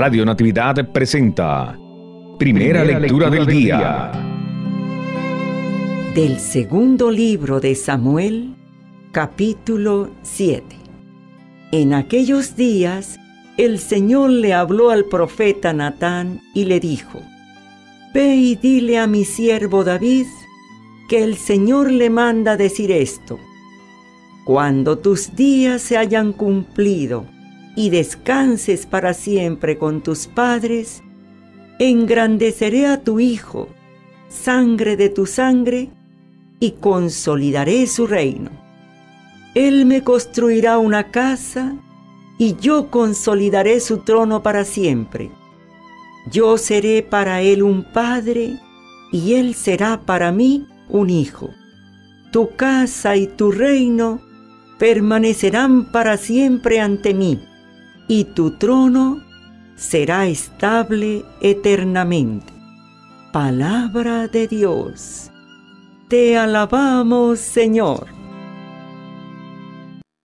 Radio Natividad presenta Primera lectura del día. Del segundo libro de Samuel, capítulo 7. En aquellos días, el Señor le habló al profeta Natán y le dijo: Ve y dile a mi siervo David que el Señor le manda decir esto: Cuando tus días se hayan cumplido y descanses para siempre con tus padres, engrandeceré a tu hijo, sangre de tu sangre, y consolidaré su reino. Él me construirá una casa, y yo consolidaré su trono para siempre. Yo seré para él un padre, y él será para mí un hijo. Tu casa y tu reino permanecerán para siempre ante mí, y tu trono será estable eternamente. Palabra de Dios. Te alabamos, Señor.